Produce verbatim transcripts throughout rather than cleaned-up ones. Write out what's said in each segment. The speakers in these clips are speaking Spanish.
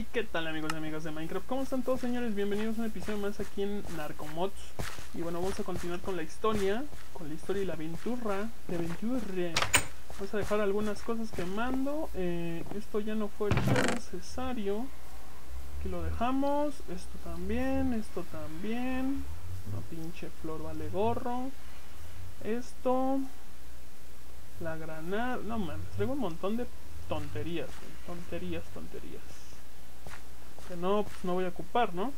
¿Y qué tal, amigos y amigas de Minecraft? ¿Cómo están todos, señores? Bienvenidos a un episodio más aquí en Narcomods. Y bueno, vamos a continuar con la historia, con la historia y la aventura, la aventura. Vamos a dejar algunas cosas quemando. eh, Esto ya no fue lo necesario. Aquí lo dejamos. Esto también, esto también. Una pinche flor vale gorro. Esto. La granada. No mames, traigo un montón de tonterías, güey. Tonterías, tonterías. Que no, pues no voy a ocupar, ¿no?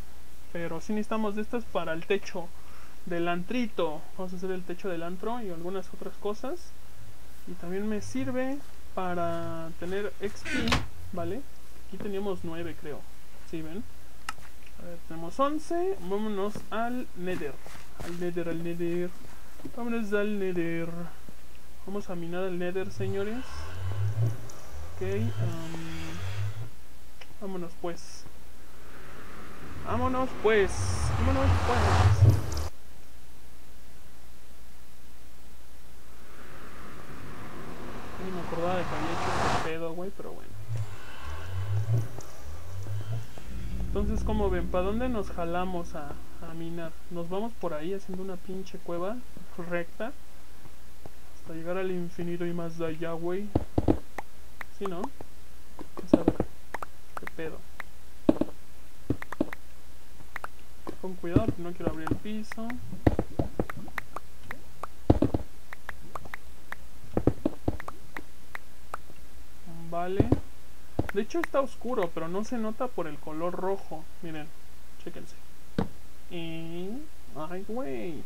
Pero sí necesitamos de estas para el techo del antrito. Vamos a hacer el techo del antro y algunas otras cosas. Y también me sirve para tener X P, ¿vale? Aquí teníamos nueve, creo. ¿Sí ven? A ver, tenemos once. Vámonos al Nether. Al Nether, al Nether. Vámonos al Nether. Vamos a minar al Nether, señores. Ok. Um, vámonos, pues. Vámonos, pues. Vámonos, pues. Ni me acordaba de que había hecho este pedo, güey, pero bueno. Entonces, como ven, ¿para dónde nos jalamos a, a minar? Nos vamos por ahí haciendo una pinche cueva recta. Hasta llegar al infinito y más allá, güey. ¿Sí, no? Vamos a ver. ¿Qué pedo? Con cuidado, porque no quiero abrir el piso. Vale. De hecho está oscuro, pero no se nota por el color rojo. Miren, chéquense. Y... ay, güey.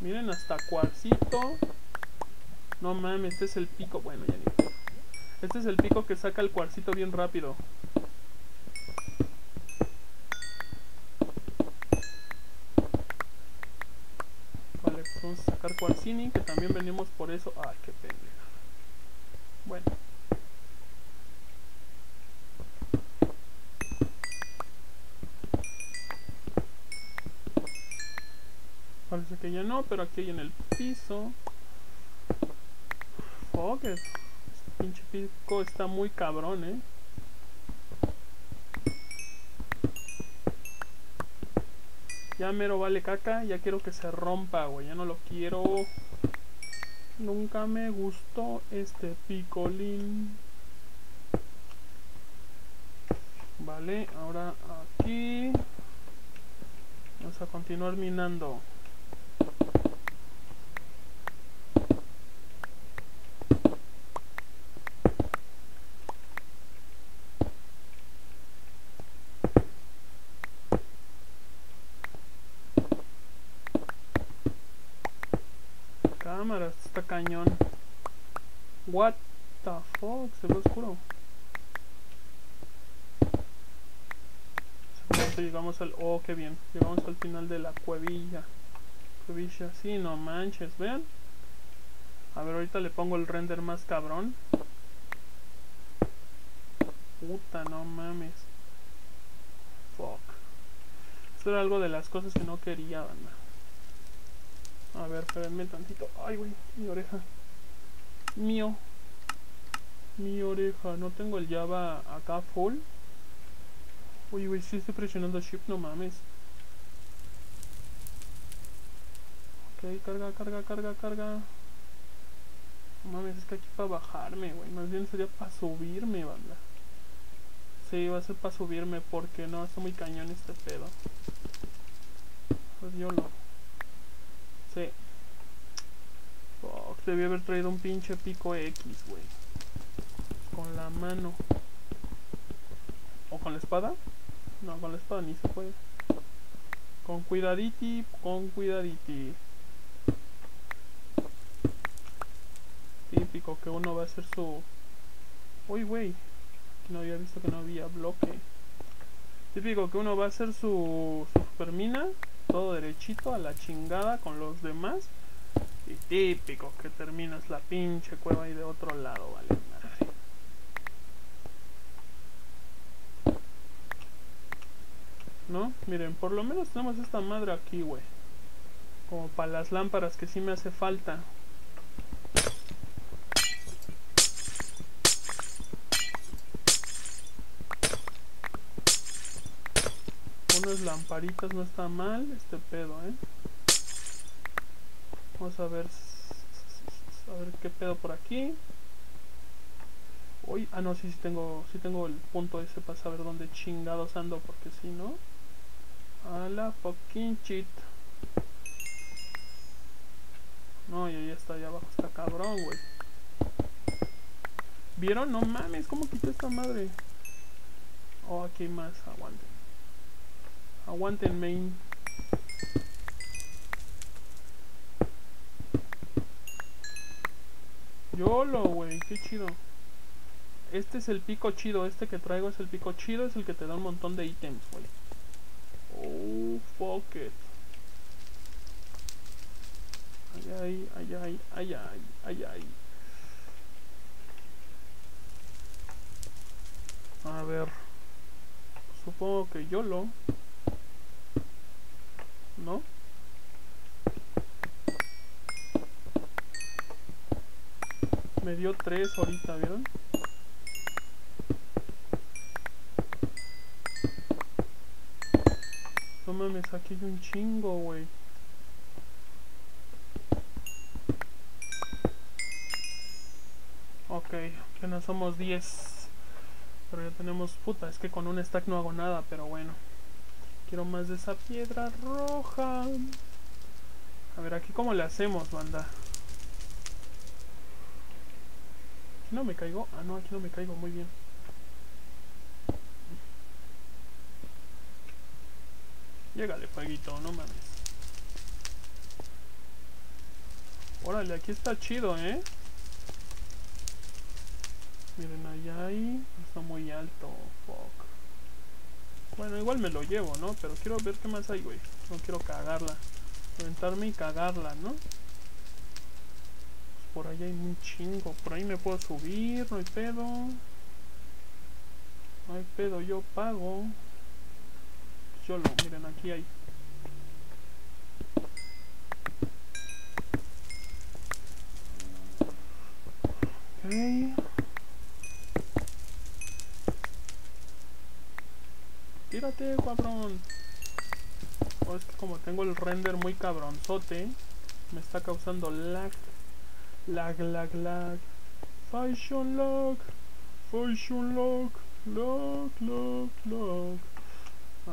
Miren, hasta cuarcito. No mames, este es el pico. Bueno, ya ni. Este es el pico que saca el cuarcito bien rápido. Vale, pues vamos a sacar cuarcini, que también venimos por eso. Ay, qué pendeja. Bueno. Parece que ya no, pero aquí hay en el piso. Fuck it. Este pinche pico está muy cabrón, eh. Ya mero vale caca, ya quiero que se rompa, güey. Ya no lo quiero. Nunca me gustó este picolín. Vale, ahora aquí. Vamos a continuar minando. Cámara, está cañón. What the fuck, se ve oscuro. Llegamos al... oh, qué bien. Llegamos al final de la cuevilla. Cuevilla, sí, no manches, vean. A ver, ahorita le pongo el render más cabrón. Puta, no mames. Fuck. Esto era algo de las cosas que no quería, banda. A ver, espérenme tantito. Ay, güey, mi oreja. Mío. Mi oreja. No tengo el Java acá full. Uy, güey, sí estoy presionando shift, no mames. Ok, carga, carga, carga, carga. No mames, es que aquí para bajarme, güey. Más bien sería para subirme, banda. Sí, va a ser para subirme porque no, está muy cañón este pedo. Pues yo lo... sí. Fuck, debí haber traído un pinche pico X, güey. Con la mano. ¿O con la espada? No, con la espada ni se puede. Con cuidaditi, con cuidaditi. Típico que uno va a hacer su... uy, güey. No había visto que no había bloque. Típico que uno va a hacer su, su supermina. Todo derechito a la chingada con los demás. Y típico que terminas la pinche cueva y de otro lado, vale madre. No, miren, por lo menos tenemos esta madre aquí, güey. Como para las lámparas que sí me hace falta. esas lamparitas no está mal este pedo, eh. Vamos a ver, a ver qué pedo por aquí. Uy, ah no, sí, sí tengo, sí tengo el punto ese para saber dónde chingados ando, porque si no, a la fucking shit. No, y ahí está, allá abajo está cabrón, güey. ¿Vieron? No mames, ¿cómo quité esta madre? Oh, aquí hay más, aguanten. Aguanten, main. Yolo, güey, qué chido. Este es el pico chido, este que traigo es el pico chido, es el que te da un montón de ítems, güey. Oh, fuck it. Ay, ay, ay, ay, ay, ay, ay. A ver. Supongo que yo lo... ¿No? Me dio tres ahorita, ¿vieron? No mames, aquí hay un chingo, güey. Ok, apenas somos diez. Pero ya tenemos... Puta, es que con un stack no hago nada, pero bueno. Quiero más de esa piedra roja. A ver, aquí cómo le hacemos, banda. ¿Aquí no me caigo? Ah, no, aquí no me caigo, muy bien. Llegale, fueguito, no mames. Órale, aquí está chido, ¿eh? Miren, allá ahí está muy alto. Fuck. Bueno, igual me lo llevo, ¿no? Pero quiero ver qué más hay, güey. No quiero cagarla. Aventarme y cagarla, ¿no? Pues por ahí hay un chingo. Por ahí me puedo subir, no hay pedo. No hay pedo, yo pago. Yo lo, miren, aquí hay. Ok. Tírate, cabrón. Oh, es que como tengo el render muy cabronzote, me está causando lag. Lag, lag, lag. Fashion lag. Fashion lag. Lag, lag, lag.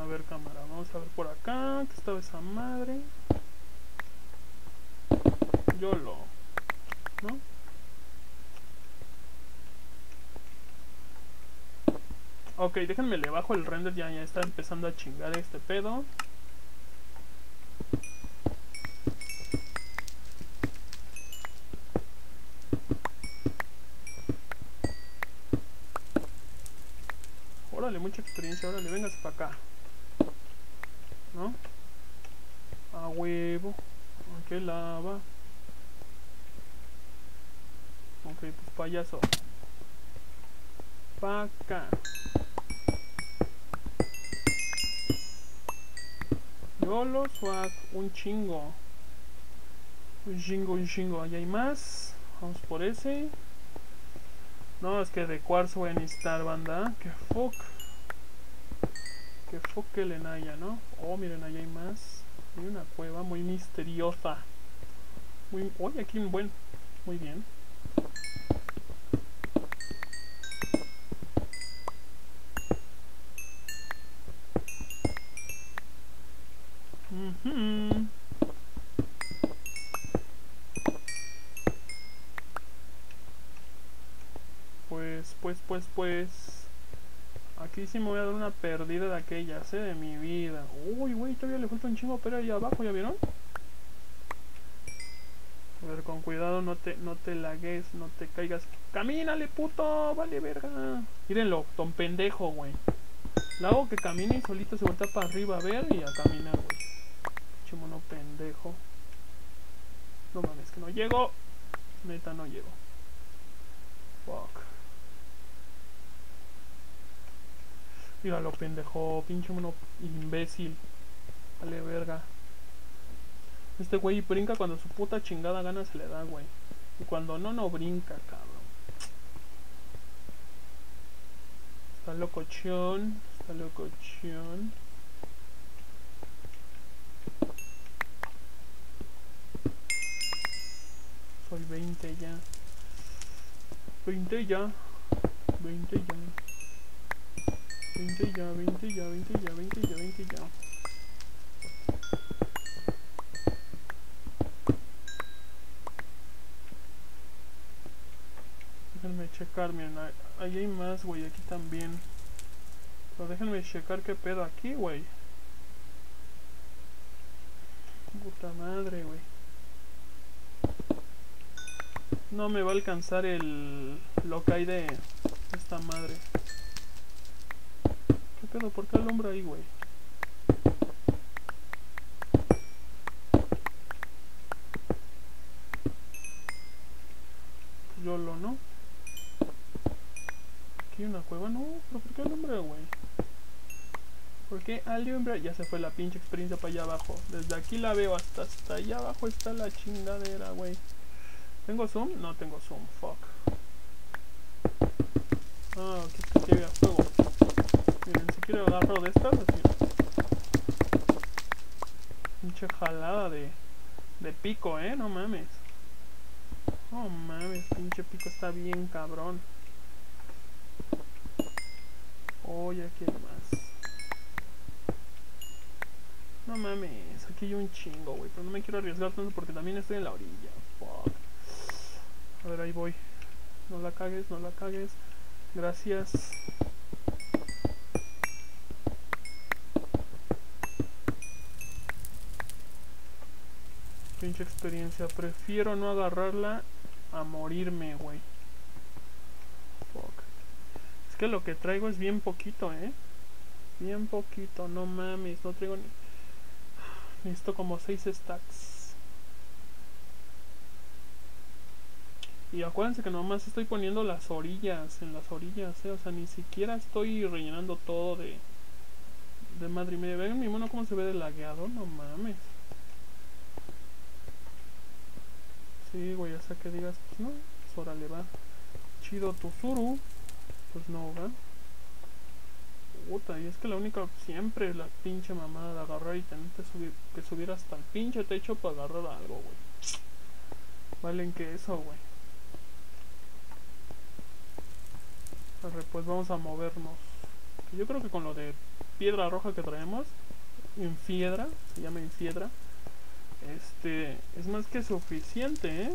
A ver, cámara, vamos a ver por acá. Que estaba esa madre. Yolo, ¿no? Ok, déjenme le bajo el render. Ya, ya está empezando a chingar este pedo. Órale, mucha experiencia. Órale, véngase para acá. ¿No? A huevo. Aunque lava. Ok, pues payaso. Pa' acá. Yolo, swag. Un chingo. Un chingo, un chingo. Allá hay más. Vamos por ese. No, es que de cuarzo voy a necesitar, banda. Que fuck. Que foque le naya, ¿no? Oh, miren, allá hay más. Hay una cueva muy misteriosa. Muy, oye, aquí un buen. Muy bien. Mm-hmm. Pues, pues, pues, pues. Aquí sí me voy a dar una perdida de aquellas, eh, de mi vida. Uy, güey, todavía le falta un chingo, pero ahí abajo, ¿ya vieron? A ver, con cuidado, no te, no te lagues, no te caigas. ¡Camínale, puto! ¡Vale, verga! Mírenlo, ton pendejo, güey. La hago que camine y solito se voltea para arriba a ver y a caminar, güey. Chimono pendejo. No mames, que no llego. Neta, no llego. Fuck. Míralo, pendejo, pinche mono imbécil. Vale, verga. Este güey brinca cuando su puta chingada gana se le da, güey. Y cuando no, no brinca, cabrón. Está locochón, está locochón. Hoy veinte ya. veinte ya. veinte ya. veinte ya, veinte ya, veinte ya, veinte ya, veinte ya. Déjenme checar, miren, ahí hay más, güey, aquí también. Pero déjenme checar qué pedo aquí, güey. Puta madre, güey. No me va a alcanzar el... lo que hay de esta madre. ¿Qué pedo? ¿Por qué alumbra ahí, güey? Yolo, ¿no? Aquí hay una cueva, no, pero ¿por qué alumbra, güey? ¿Por qué alumbra? Ya se fue la pinche experiencia para allá abajo. Desde aquí la veo hasta, hasta allá abajo está la chingadera, güey. ¿Tengo zoom? No tengo zoom, fuck. Ah, aquí es que había fuego. Miren, si quiero agarro de estas, así. Mucha jalada de, de pico, eh, no mames. No mames, pinche pico está bien cabrón. Oye, oh, aquí hay más. No mames, aquí hay un chingo, güey. Pero no me quiero arriesgar tanto porque también estoy en la orilla. Fuck. A ver, ahí voy. No la cagues, no la cagues. Gracias. Pinche experiencia. Prefiero no agarrarla a morirme, güey. Fuck. Es que lo que traigo es bien poquito, eh. Bien poquito, no mames. No traigo ni... Necesito como seis stacks. Y acuérdense que nomás estoy poniendo las orillas, en las orillas, ¿eh? O sea, ni siquiera estoy rellenando todo de, de madre mía. Vean mi mono cómo se ve de lagueado, no mames. Sí, güey, o sea que digas, pues no, pues órale va. Chido tu suru, pues no, va. Puta, y es que la única, siempre la pinche mamada de agarrar y tener que subir, que subir hasta el pinche techo para agarrar algo, güey. Valen que eso, güey. Pues vamos a movernos. Yo creo que con lo de piedra roja que traemos, enfiedra, se llama enfiedra, este, es más que suficiente, ¿eh?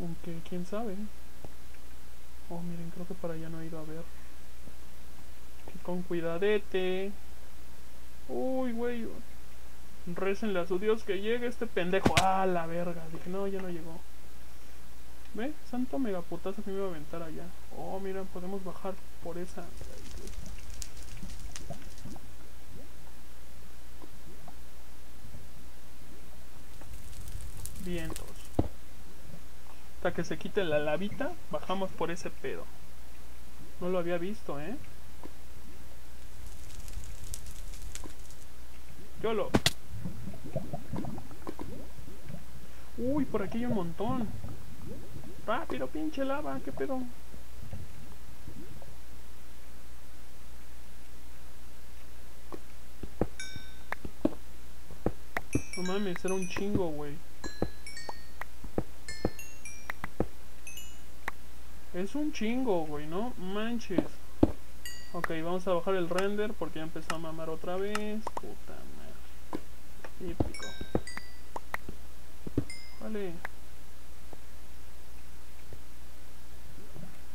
Aunque quién sabe. Oh, miren, creo que para allá no he ido a ver. Que con cuidadete. Uy, güey. Récenle a su Dios que llegue este pendejo. Ah, la verga. Dije, no, ya no llegó. ¿Ve? Santo megaputazo que me iba a aventar allá. Oh, mira, podemos bajar por esa. Vientos. Hasta que se quite la lavita, bajamos por ese pedo. No lo había visto, ¿eh? Yolo. Uy, por aquí hay un montón. Rápido, pinche lava, qué pedo. No mames, era un chingo, güey. Es un chingo, güey, no manches. Ok, vamos a bajar el render porque ya empezó a mamar otra vez. Puta madre. Típico. Vale.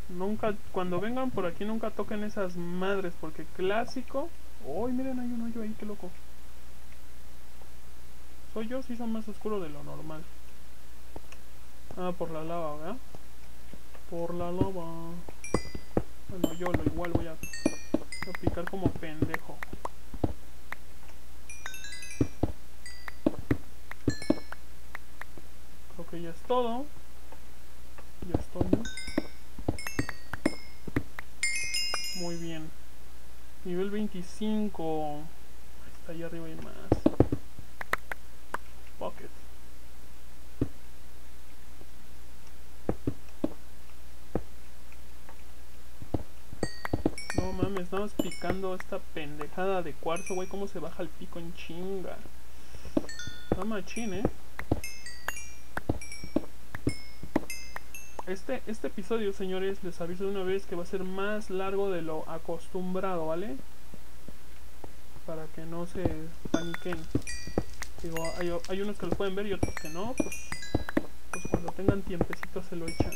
Nunca, cuando vengan por aquí nunca toquen esas madres, porque clásico. Uy, miren, hay un hoyo ahí, qué loco. Soy yo, sí son más oscuro de lo normal. Ah, por la lava, ¿verdad? Por la lava. Bueno, yo lo igual voy a, a picar como pendejo. Creo que ya es todo. Ya estoy, ¿no? Muy bien. Nivel veinticinco. Está allá arriba hay más. Pocket. No mames, estamos picando esta pendejada de cuarzo, güey. Cómo se baja el pico en chinga. Está machín, eh. Este, este episodio, señores, les aviso de una vez que va a ser más largo de lo acostumbrado, ¿vale? Para que no se paniquen. Digo, hay, hay unos que los pueden ver y otros que no. Pues, pues cuando tengan tiempecito se lo echan.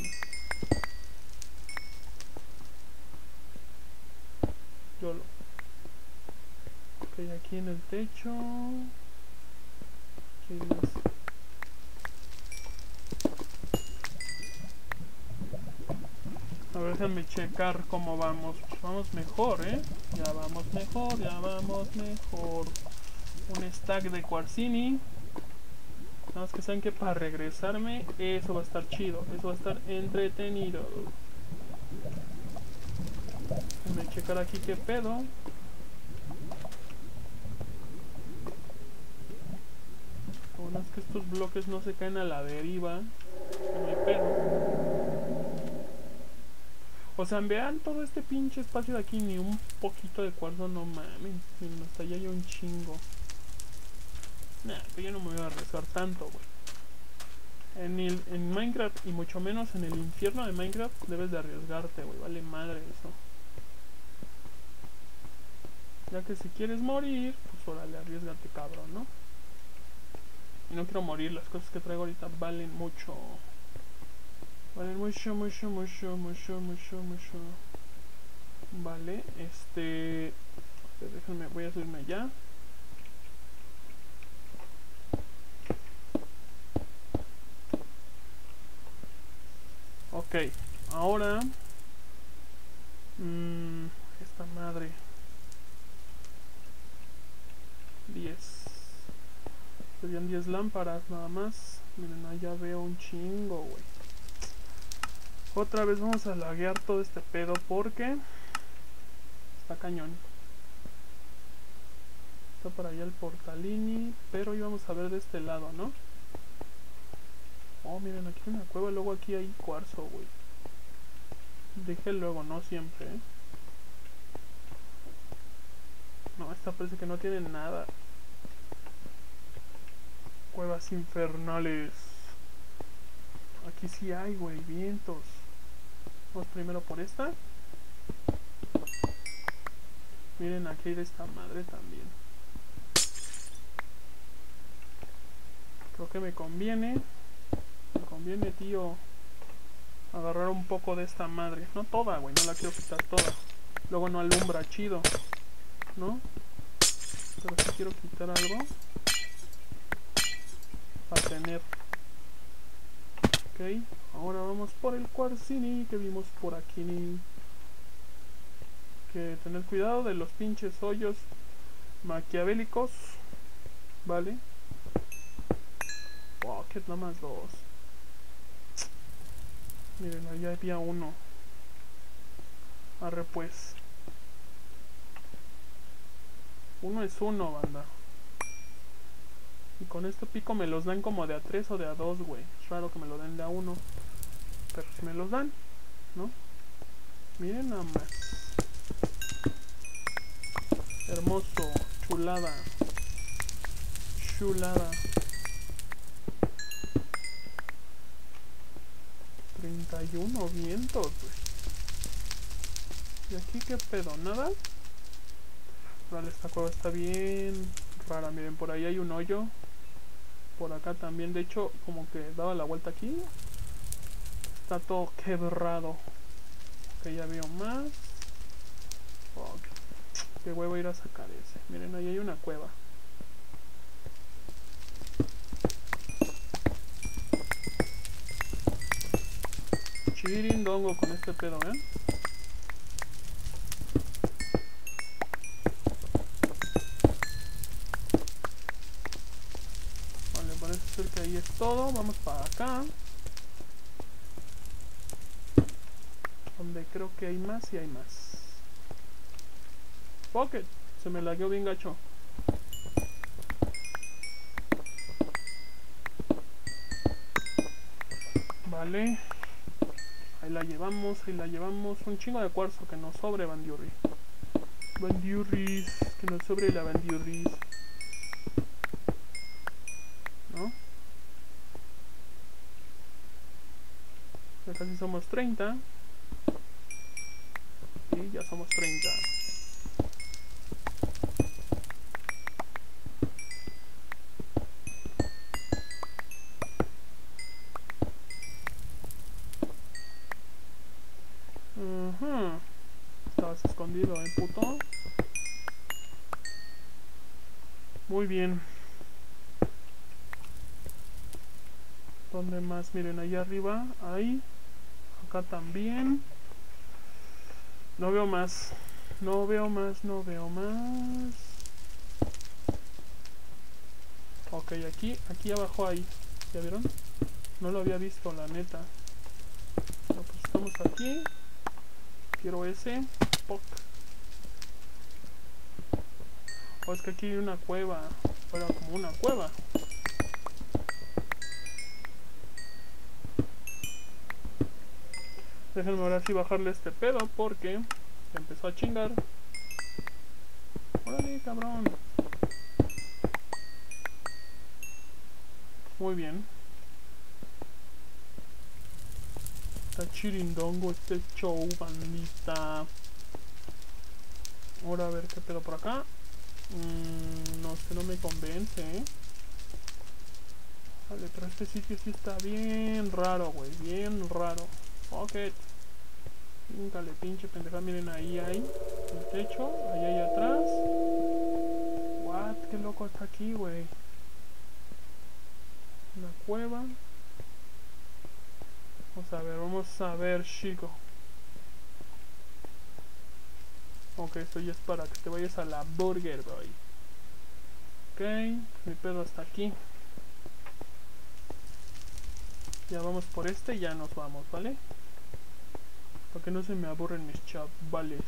Yolo. Ok, aquí en el techo. Aquí hay más. A ver, déjenme checar cómo vamos. Pues vamos mejor, ¿eh? Ya vamos mejor, ya vamos mejor. Un stack de quartzini. Nada más que saben que para regresarme, eso va a estar chido. Eso va a estar entretenido. Déjenme checar aquí qué pedo. Bueno, es que estos bloques no se caen a la deriva. No hay pedo. O sea, vean todo este pinche espacio de aquí, ni un poquito de cuarzo, no mames. Miren, hasta allá hay un chingo. Nah, pero yo no me voy a rezar tanto, güey. En, el, en Minecraft, y mucho menos en el infierno de Minecraft, debes de arriesgarte, güey. Vale madre eso. Ya que si quieres morir, pues órale, arriesgate, cabrón, ¿no? Y no quiero morir, las cosas que traigo ahorita valen mucho. Vale, mucho, mucho, mucho, mucho, mucho, mucho. Vale, este... déjenme, voy a subirme allá. Ok, ahora... Mmm, esta madre. diez. Serían diez lámparas nada más. Miren, allá veo un chingo, güey. Otra vez vamos a laguear todo este pedo porque está cañón. Está para allá el portalini, pero íbamos a ver de este lado, ¿no? Oh, miren, aquí hay una cueva, luego aquí hay cuarzo, güey. Dejé luego, no siempre, ¿eh? No, esta parece que no tiene nada. Cuevas infernales. Aquí sí hay, güey, vientos. Vamos primero por esta. Miren, aquí hay de esta madre también. Creo que me conviene. Me conviene, tío, agarrar un poco de esta madre. No toda, güey, no la quiero quitar toda. Luego no alumbra chido, ¿no? Pero sí quiero quitar algo para tener. Okay, ahora vamos por el quartzini que vimos por aquí. Hay que tener cuidado de los pinches hoyos maquiavélicos, ¿vale? Wow, que nada más dos. Miren, allá había uno. Arre pues. Uno es uno, banda. Y con este pico me los dan como de a tres o de a dos, güey. Es raro que me lo den de a uno. Pero si me los dan, ¿no? Miren nada más. Hermoso, chulada. Chulada. treinta y uno vientos, güey. ¿Y aquí qué pedo? ¿Nada? Vale, esta cueva está bien rara. Miren, por ahí hay un hoyo. Por acá también, de hecho, como que daba la vuelta aquí. Está todo quebrado. Ok, ya veo más. Fuck. Qué huevo ir a sacar ese. Miren, ahí hay una cueva. Chirindongo con este pedo, ¿eh? Que ahí es todo, vamos para acá donde creo que hay más y hay más. Pocket, se me lagueó bien gacho. Vale, ahí la llevamos, ahí la llevamos. Un chingo de cuarzo que nos sobre, bandiurri. Bandiurris, que nos sobre la bandiurris. casi somos treinta. Y ya somos treinta. Uh-huh. Estabas escondido, eh, puto. Muy bien. ¿Dónde más? Miren, allá arriba. Ahí. Acá también. No veo más. No veo más, no veo más. Ok, aquí. Aquí abajo hay. ¿Ya vieron? No lo había visto, la neta. Bueno, pues estamos aquí. Quiero ese. Poc. Oh, es que aquí hay una cueva. Bueno, como una cueva. Déjenme ahora sí bajarle este pedo porque se empezó a chingar. Órale, cabrón. Muy bien. Está chirindongo este show, bandita. Ahora a ver qué pedo por acá. Mm, no sé, no me convence, eh. Vale, pero este sitio sí está bien raro, güey. Bien raro. Ok. Dale, pinche pendeja. Miren, ahí hay el techo. Ahí hay atrás. What? Qué loco está aquí, güey. Una cueva. Vamos a ver, vamos a ver, chico. Ok, esto ya es para que te vayas a la burger, boy. Ok, mi pedo está aquí. Ya vamos por este y ya nos vamos, ¿vale? Para que no se me aburren mis chavales.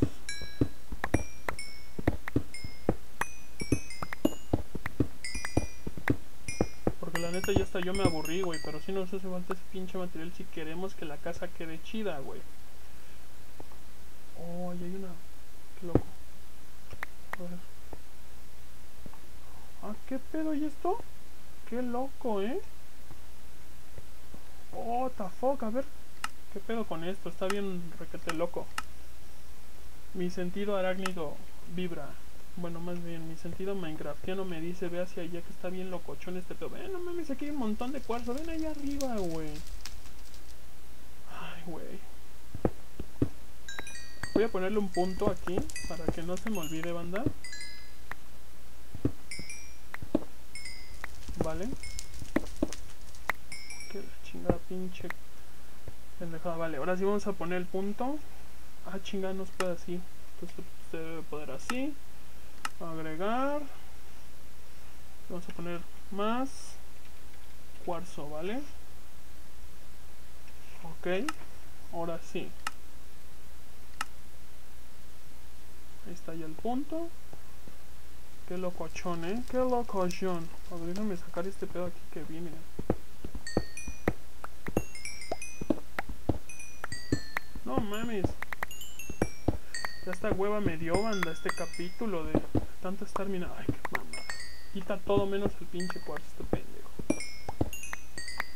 Porque la neta ya hasta yo me aburrí, güey. Pero si nos hace falta ese pinche material si queremos que la casa quede chida, güey. Oh, ahí hay una... Qué loco. A ver. Ah, ¿qué pedo? ¿Y esto? Qué loco, ¿eh? Oh, the fuck, a ver. ¿Qué pedo con esto? Está bien requete loco. Mi sentido arácnido vibra. Bueno, más bien, mi sentido minecraftiano me dice, ve hacia allá que está bien locochón este pedo. Ven, no mames, aquí hay un montón de cuarzo. Ven allá arriba, güey. Ay, güey. Voy a ponerle un punto aquí para que no se me olvide, banda. Vale. Chingada pinche pendejada, vale, ahora sí vamos a poner el punto. Ah, chingada, no se puede así. Entonces se debe poder así. Agregar. Vamos a poner más cuarzo, ¿vale? Ok, ahora sí. Ahí está ya el punto. Qué locochón, eh. Qué locochón. A ver, déjame sacar este pedo aquí que vi, miren. No mames. Ya esta hueva me dio, banda, este capítulo de tanto estar minando. Ay, qué mamada. Quita todo menos el pinche cuarzo, este pendejo.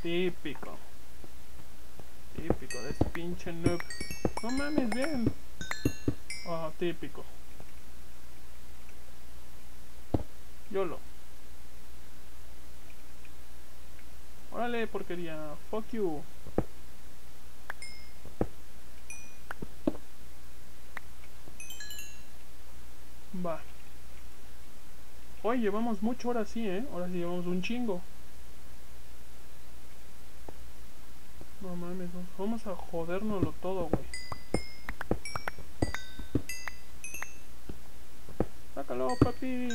Típico. Típico de este pinche noob. No mames, bien. Ah, oh, típico. YOLO. Órale, porquería. Fuck you. Va. Hoy llevamos mucho, ahora sí, ¿eh? Ahora sí llevamos un chingo. No mames, nos vamos a jodérnoslo todo, güey. Sácalo, papi.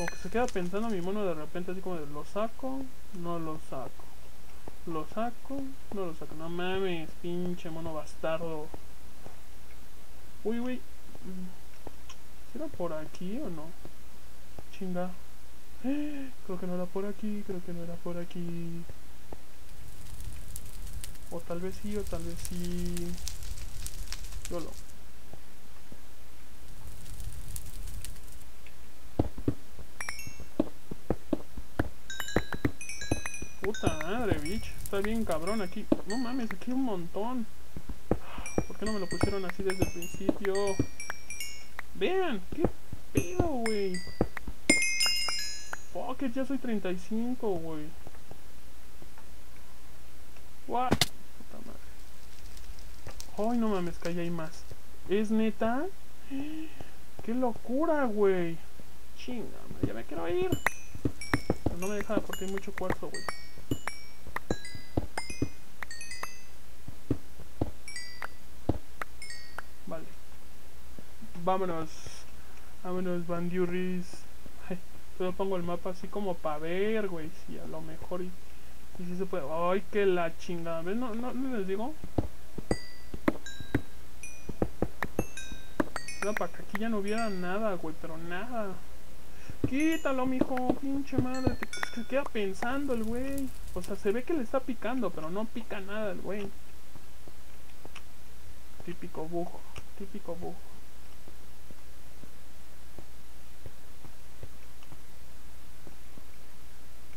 O que se queda pensando mi mono de repente, así como de lo saco, no lo saco. Lo saco, no lo saco. No mames, pinche mono bastardo. Uy, uy. ¿Era por aquí o no? Chinga. ¡Eh! Creo que no era por aquí, creo que no era por aquí. O tal vez sí, o tal vez sí. Yolo. puta madre, bitch. Está bien cabrón aquí. No mames, aquí hay un montón. ¿Por qué no me lo pusieron así desde el principio? Vean, qué pedo, güey. Fuck, ya soy treinta y cinco, güey. What? Puta madre. Ay, no mames, que ahí hay más. ¿Es neta? ¡Qué locura, güey! Chinga, ya me quiero ir. Pero no me deja porque hay mucho cuarzo, güey. Vale. Vámonos. Vámonos, bandiurris. Ay, yo pongo el mapa así como para ver, güey. Si sí, a lo mejor. Y, y si se puede. ¡Ay, que la chingada! ¿Ves? No, no, no les digo. Para que aquí ya no hubiera nada, güey, pero nada. Quítalo, mijo, pinche madre. Es que se queda pensando el güey. O sea, se ve que le está picando, pero no pica nada el güey. Típico bujo, típico bujo.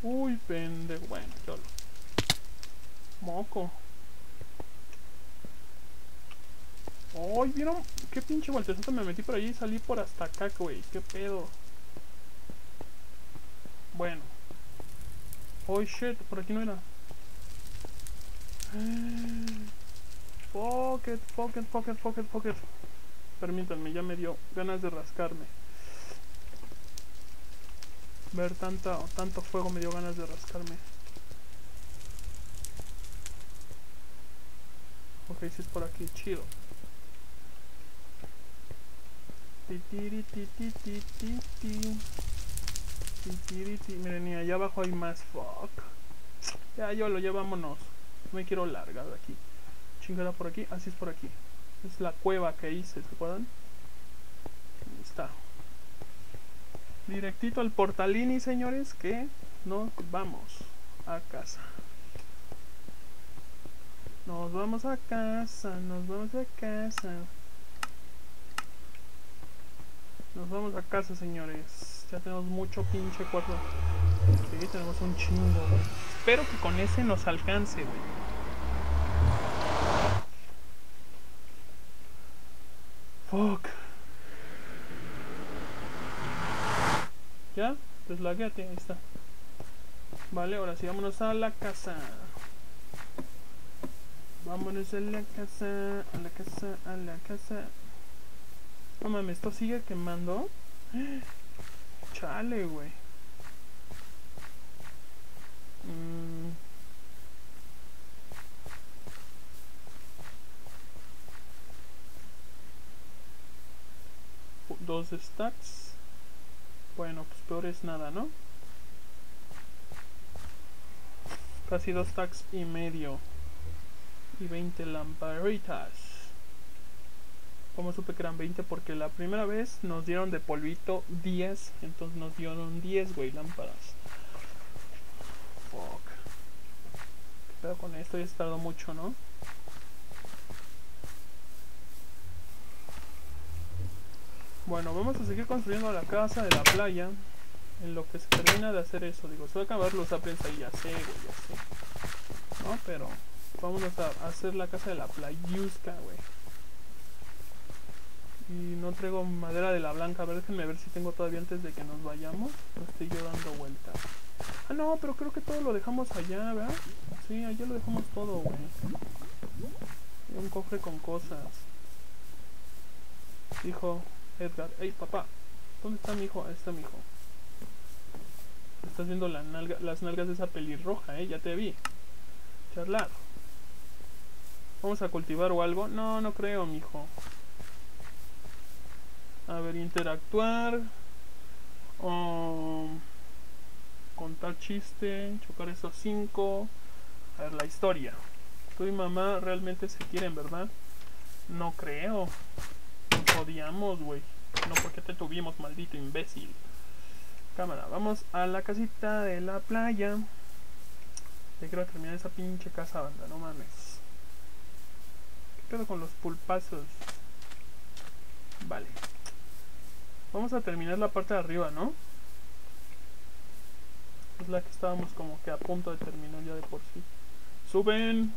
Uy, pendejo. Bueno, yo lo... Moco. ¡Ay! ¿Vieron? ¡Qué pinche voltecito me metí por allí y salí por hasta acá, güey! ¡Qué pedo! Bueno. ¡Oh, shit! Por aquí no era. ¡Pocket, pocket, pocket, pocket, pocket! Permítanme, ya me dio ganas de rascarme. Ver tanta, tanto fuego me dio ganas de rascarme. Ok, si es por aquí, chido. Miren, y allá abajo hay más. Fuck. Ya, yo lo llevámonos. Me quiero largar de aquí. Chingada por aquí. Así es por aquí. Es la cueva que hice, ¿se acuerdan? Ahí está. Directito al portalini, señores, que nos vamos a casa. Nos vamos a casa. Nos vamos a casa. Nos vamos a casa, señores. Ya tenemos mucho pinche cuarzo. Sí, tenemos un chingo, güey. Espero que con ese nos alcance, güey. Fuck. Ya, deslagueate, ahí está. Vale, ahora sí, vámonos a la casa. Vámonos a la casa, a la casa, a la casa. No mames, esto sigue quemando. Chale, güey. Mm. Dos stacks. Bueno, pues peor es nada, ¿no? Casi dos stacks y medio. Y veinte lamparitas. Como supe que eran veinte, porque la primera vez nos dieron de polvito diez. Entonces nos dieron diez, güey, lámparas. Fuck. ¿Qué pedo con esto? Ya se tardó mucho, ¿no? Bueno, vamos a seguir construyendo la casa de la playa. En lo que se termina de hacer eso. Digo, se va a acabar los sapiens ahí, ya sé, güey, ya sé. No, pero vámonos a hacer la casa de la playusca, güey. Y no traigo madera de la blanca. A ver, déjenme ver si tengo todavía antes de que nos vayamos. No estoy yo dando vueltas. Ah, no, pero creo que todo lo dejamos allá, ¿verdad? Sí, allá lo dejamos todo, güey. Un cofre con cosas. Dijo Edgar. Ey, papá, ¿dónde está mi hijo? Ahí está mi hijo. Estás viendo la nalga, las nalgas de esa pelirroja, ¿eh? Ya te vi. Charlar. ¿Vamos a cultivar o algo? No, no creo, mijo. A ver, interactuar, um, contar chiste, chocar esos cinco. A ver, la historia. Tú y mamá realmente se quieren, ¿verdad? No creo. Nos odiamos, güey. No, porque te tuvimos, maldito imbécil. Cámara, vamos a la casita de la playa. Ya quiero terminar esa pinche casa, banda, no mames. ¿Qué pedo con los pulpazos? Vale. Vamos a terminar la parte de arriba, ¿no? es la que estábamos como que a punto de terminar ya de por sí. Suben.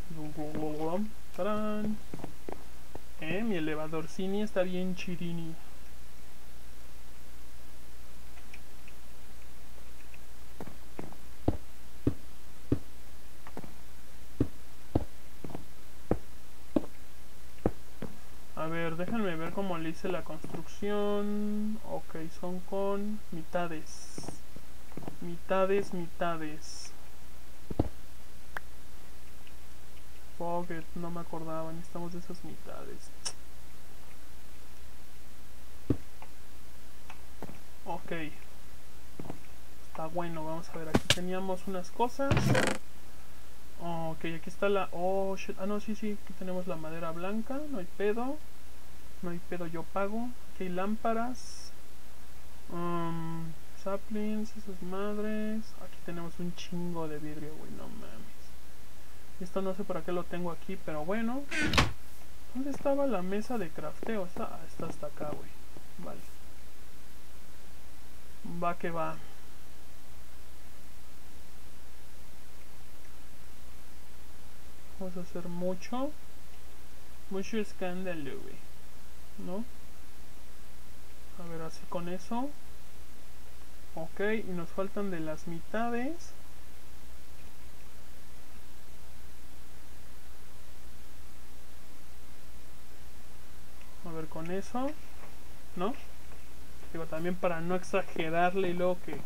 ¡Tarán! Eh, mi elevador cine está bien chirini. A ver, déjenme ver cómo le hice la construcción. Ok, son con mitades. Mitades, mitades. Fuck it, no me acordaba, necesitamos de esas mitades. Ok. Está bueno, vamos a ver, aquí teníamos unas cosas. Ok, aquí está la... Oh, shit. Ah, no, sí, sí, aquí tenemos la madera blanca, no hay pedo. No hay pedo, yo pago. Aquí hay lámparas, um, saplings, esas madres. Aquí tenemos un chingo de vidrio, güey, no mames. Esto no sé para qué lo tengo aquí, pero bueno. ¿Dónde estaba la mesa de crafteo? Está, ah, está hasta acá, güey. Vale. Va que va. Vamos a hacer mucho. Mucho escándalo, güey. ¿No? A ver, así con eso. Ok, y nos faltan de las mitades. A ver, con eso. ¿No? Digo, también para no exagerarle lo que...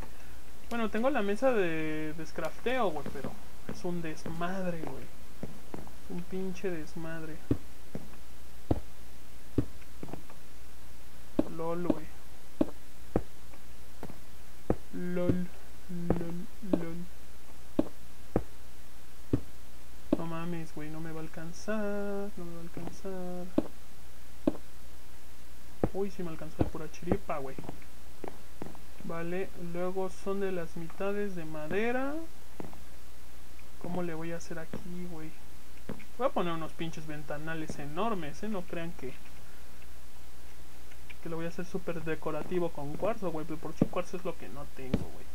Bueno, tengo la mesa de descrafteo, güey, pero es un desmadre, güey. Es un pinche desmadre. LOL, güey. LOL, LOL, LOL. No mames, güey, no me va a alcanzar. No me va a alcanzar. Uy, sí me alcanzó de pura chiripa, güey. Vale, luego son de las mitades de madera. ¿Cómo le voy a hacer aquí, güey? Voy a poner unos pinches ventanales enormes, ¿eh? No crean que... que lo voy a hacer súper decorativo con cuarzo, güey, pero por si cuarzo es lo que no tengo, güey.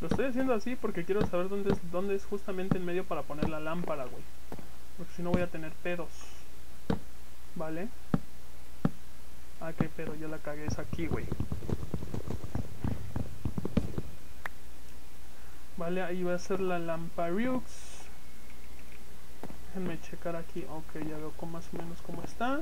Lo estoy haciendo así porque quiero saber dónde es, dónde es justamente en medio para poner la lámpara, güey. Porque si no voy a tener pedos. ¿Vale? Ah, qué pedo, yo la cagué, es aquí, güey. Vale, ahí va a ser la Lampariux. Déjenme checar aquí. Ok, ya veo con más o menos cómo está.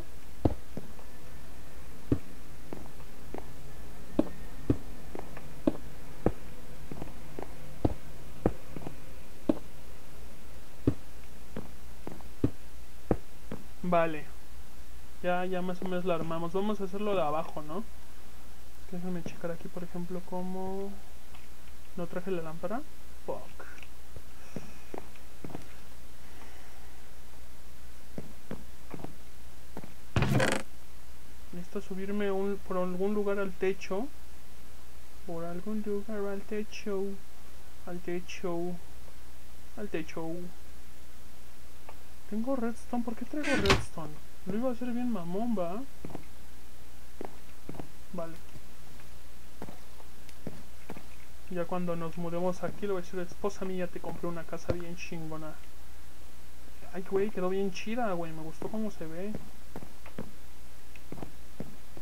Vale. Ya, ya más o menos la armamos. Vamos a hacerlo de abajo, ¿no? Déjenme checar aquí, por ejemplo, cómo... ¿No traje la lámpara? Fuck. Necesito subirme un, por algún lugar al techo. Por algún lugar al techo. Al techo. Al techo. Tengo redstone. ¿Por qué traigo redstone? Lo iba a hacer bien mamón, ¿va? Vale. Ya cuando nos mudemos aquí le voy a decir, esposa mía, te compré una casa bien chingona. Ay, güey, quedó bien chida, güey, me gustó cómo se ve.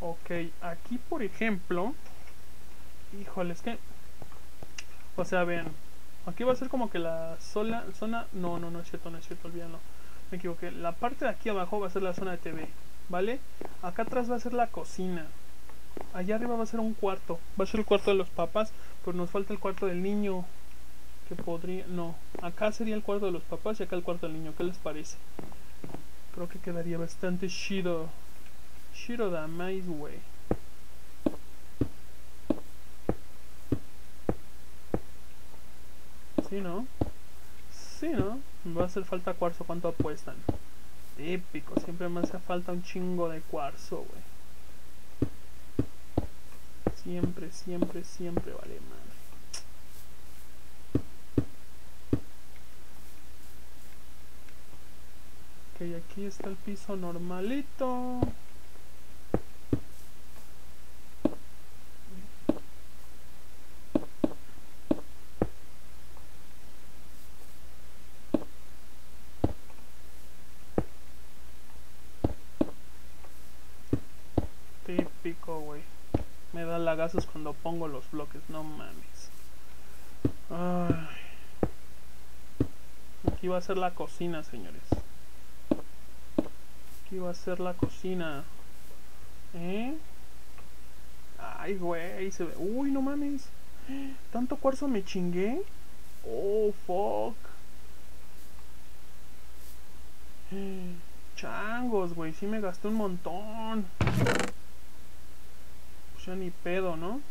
Ok, aquí por ejemplo... Híjole, es que... O sea, vean, aquí va a ser como que la sola zona... No, no, no es cierto, no es cierto, olvídalo. Me equivoqué, la parte de aquí abajo va a ser la zona de T V, ¿vale? Acá atrás va a ser la cocina. Allá arriba va a ser un cuarto. Va a ser el cuarto de los papás. Pero nos falta el cuarto del niño. Que podría... No, acá sería el cuarto de los papás y acá el cuarto del niño. ¿Qué les parece? Creo que quedaría bastante chido. Chido da más, güey. ¿Sí, no? Sí, ¿no? Va a hacer falta cuarzo. ¿Cuánto apuestan? Épico, siempre me hace falta un chingo de cuarzo, güey. Siempre, siempre, siempre vale madre. Ok, aquí está el piso normalito. Típico, güey. Me da lagazos cuando pongo los bloques, no mames. Ay. Aquí va a ser la cocina, señores. Aquí va a ser la cocina. ¿Eh? Ay, güey, se ve. Uy, no mames. ¿Tanto cuarzo me chingué? Oh, fuck. Changos, güey, sí me gasté un montón. Pues ya ni pedo, ¿no?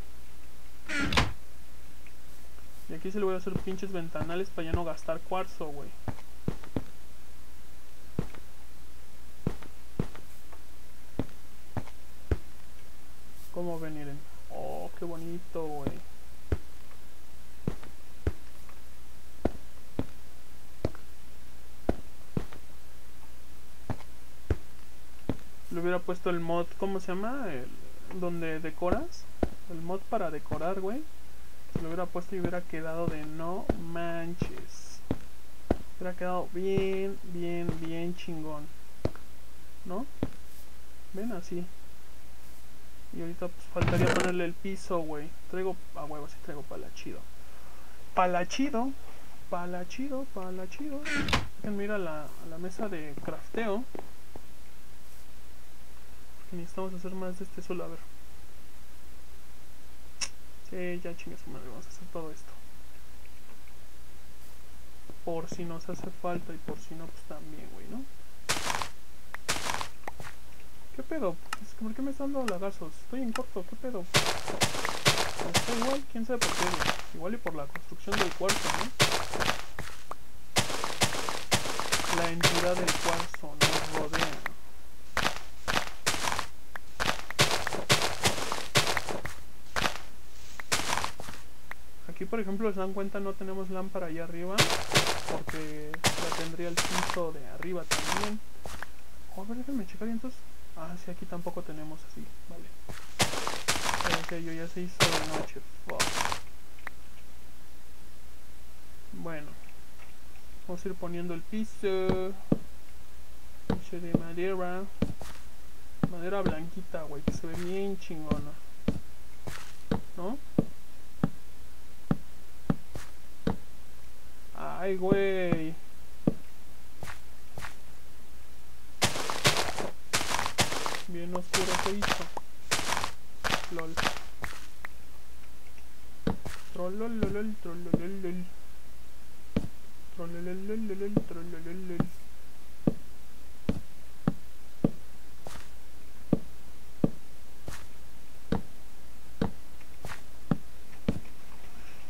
Y aquí se le voy a hacer pinches ventanales para ya no gastar cuarzo, güey. ¿Cómo ven, miren? Oh, qué bonito, güey. Le hubiera puesto el mod, ¿cómo se llama? El, donde decoras. El mod para decorar, güey. Lo hubiera puesto y hubiera quedado de no manches. Hubiera quedado bien, bien, bien chingón, ¿no? Ven así. Y ahorita pues faltaría ponerle el piso, güey. Traigo, a ah, huevo, sí traigo palachido. Palachido, palachido, palachido. Déjenme ir a la, a la mesa de crafteo. Porque necesitamos hacer más de este suelo, a ver. Sí, ya chingas, madre, vamos a hacer todo esto. Por si nos hace falta y por si no, pues también, güey, ¿no? ¿Qué pedo? ¿Por qué me están dando lagazos? Estoy en corto, ¿qué pedo? Está igual, quién sabe por qué, güey. Igual y por la construcción del cuarzo, ¿no? La entidad del cuarzo nos rodea. Aquí, por ejemplo, se dan cuenta, no tenemos lámpara allá arriba porque la tendría el piso de arriba también. Oh, a ver, déjenme checar y entonces... Ah, sí, aquí tampoco tenemos así, vale. En serio, ya se hizo de noche. Fuck. Bueno, vamos a ir poniendo el piso. Piso de madera. Madera blanquita, güey, que se ve bien chingona, ¿no? Ay, güey. Bien oscuro se hizo. Lol. Trolololol, trolololol. Trolololol, trolololol.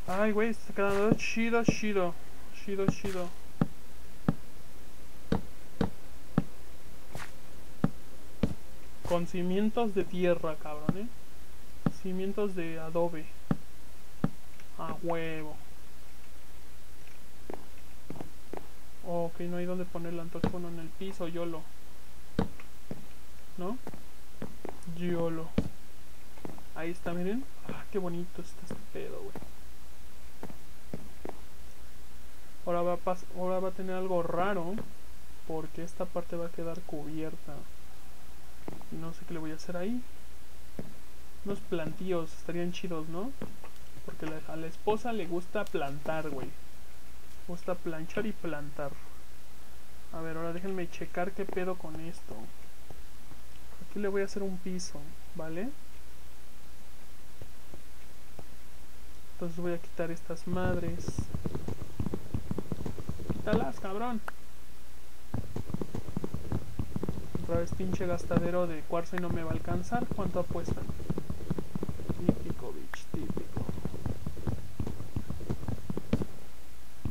Ay, güey, está quedando chido, chido. Chido, chido. Con cimientos de tierra, cabrón, ¿eh? Cimientos de adobe. A huevo. Ok, no hay donde poner la antorcha. Bueno, en el piso, YOLO. ¿No? YOLO. Ahí está, miren. Ah, qué bonito está este pedo, güey. Ahora va, a ahora va a tener algo raro porque esta parte va a quedar cubierta. No sé qué le voy a hacer ahí. Unos plantíos estarían chidos, ¿no? Porque la a la esposa le gusta plantar, güey. Gusta planchar y plantar. A ver, ahora déjenme checar qué pedo con esto. Aquí le voy a hacer un piso, ¿vale? Entonces voy a quitar estas madres. Las cabrón, otra vez pinche gastadero de cuarzo y no me va a alcanzar. ¿Cuánto apuestan? Típico, bitch, típico.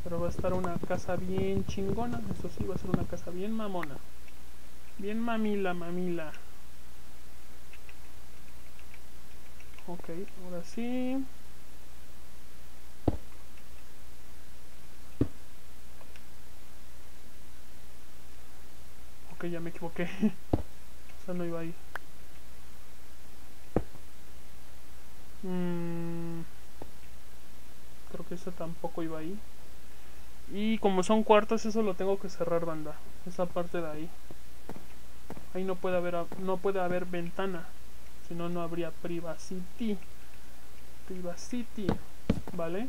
Pero va a estar una casa bien chingona. Eso sí, va a ser una casa bien mamona, bien mamila, mamila. Ok, ahora sí. ya me equivoqué. Esa no iba ahí. Mm, creo que esa tampoco iba ahí. Y como son cuartos, eso lo tengo que cerrar, banda. Esa parte de ahí. Ahí no puede haber, no puede haber ventana. Si no, no habría privacity. Privacity. ¿Vale?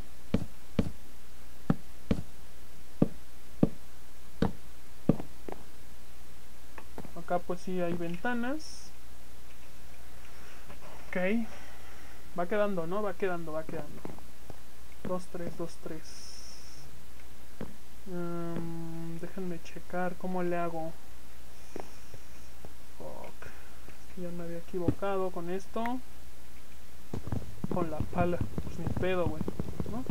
Acá pues sí hay ventanas. Ok. Va quedando, ¿no? Va quedando, va quedando. dos, tres, dos, tres. Um, déjenme checar cómo le hago. Fuck. Ya me había equivocado con esto. Con la pala. Pues ni pedo, güey, ¿no?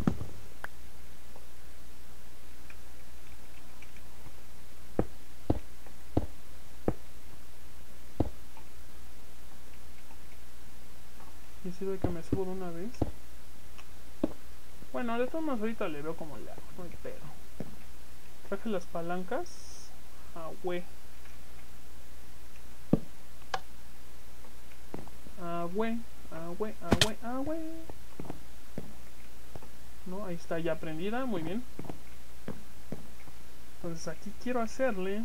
¿Y sirve que me subo de una vez? Bueno, de todas maneras ahorita le veo cómo le hago. No hay pedo. Traje las palancas. Ah, güey. Ah, güey. Ah, güey. Ah, güey. Ah, güey. No, ahí está ya prendida. Muy bien. Entonces aquí quiero hacerle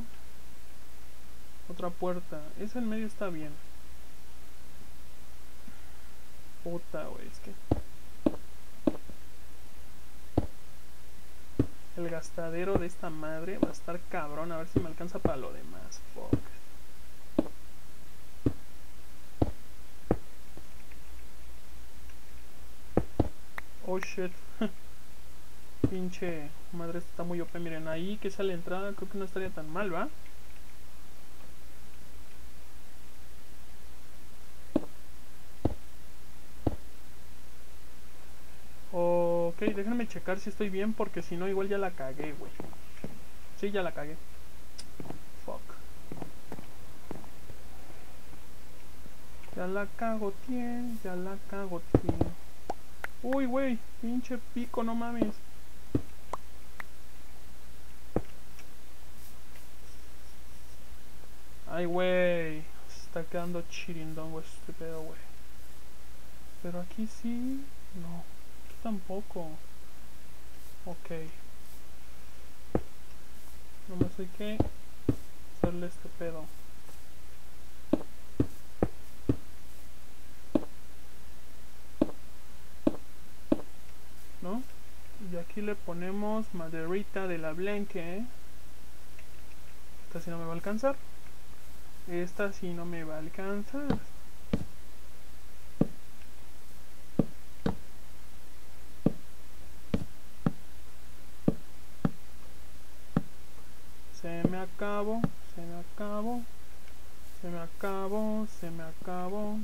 otra puerta. Esa en medio está bien. Puta, güey. Es que... el gastadero de esta madre va a estar cabrón. A ver si me alcanza para lo demás. Fuck. Oh shit. Pinche madre, esto está muy O P. Miren, ahí que sale la entrada. Creo que no estaría tan mal, ¿va? Ok, déjenme checar si estoy bien, porque si no igual ya la cagué, güey. Sí, ya la cagué. Fuck. Ya la cago, tío. Ya la cago, tío. Uy, güey. Pinche pico, no mames. Ay, güey. Se está quedando chirindongo este pedo, güey. Pero aquí sí. No. Tampoco. Ok. Nomás hay que hacerle este pedo. ¿No? Y aquí le ponemos maderita de la blanque. Esta sí no me va a alcanzar. Esta sí no me va a alcanzar. Se me acabó, se me acabó, se me acabó, se me acabó.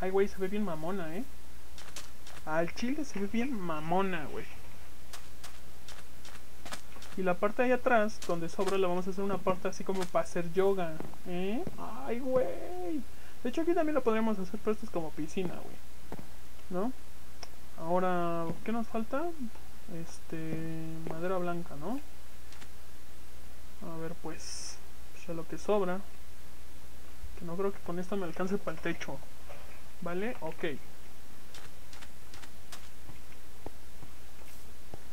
Ay, güey, se ve bien mamona, eh. Al chile se ve bien mamona, güey. Y la parte de ahí atrás, donde sobra, la vamos a hacer una parte así como para hacer yoga, eh. Ay, güey. De hecho, aquí también lo podríamos hacer, pero esto es como piscina, güey, ¿no? Ahora, ¿qué nos falta? Este, madera blanca, ¿no? A ver, pues, ya lo que sobra. Que no creo que con esto me alcance para el techo. ¿Vale? Ok.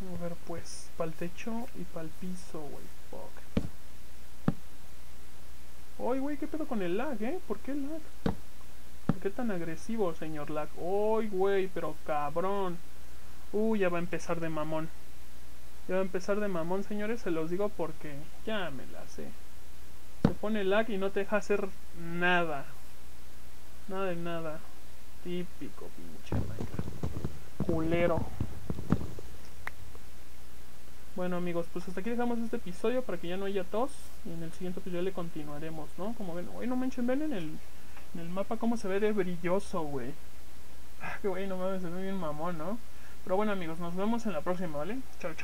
A ver, pues, para el techo y para el piso, güey. Fuck. Oy, güey, ¿qué pedo con el lag, eh? ¿Por qué el lag? ¿Por qué tan agresivo, señor lag? Oy, güey, pero cabrón. Uy, uh, ya va a empezar de mamón. Ya va a empezar de mamón, señores, se los digo porque ya me la sé. Se pone lag y no te deja hacer nada. Nada de nada. Típico pinche Minecraft. Culero. Bueno, amigos, pues hasta aquí dejamos este episodio para que ya no haya tos. Y en el siguiente episodio le continuaremos, ¿no? Como ven, hoy no manchen, ven en el, en el mapa cómo se ve de brilloso, güey. Ah, que güey, no mames, se ve bien mamón, ¿no? Pero bueno, amigos, nos vemos en la próxima, ¿vale? Chao, chao.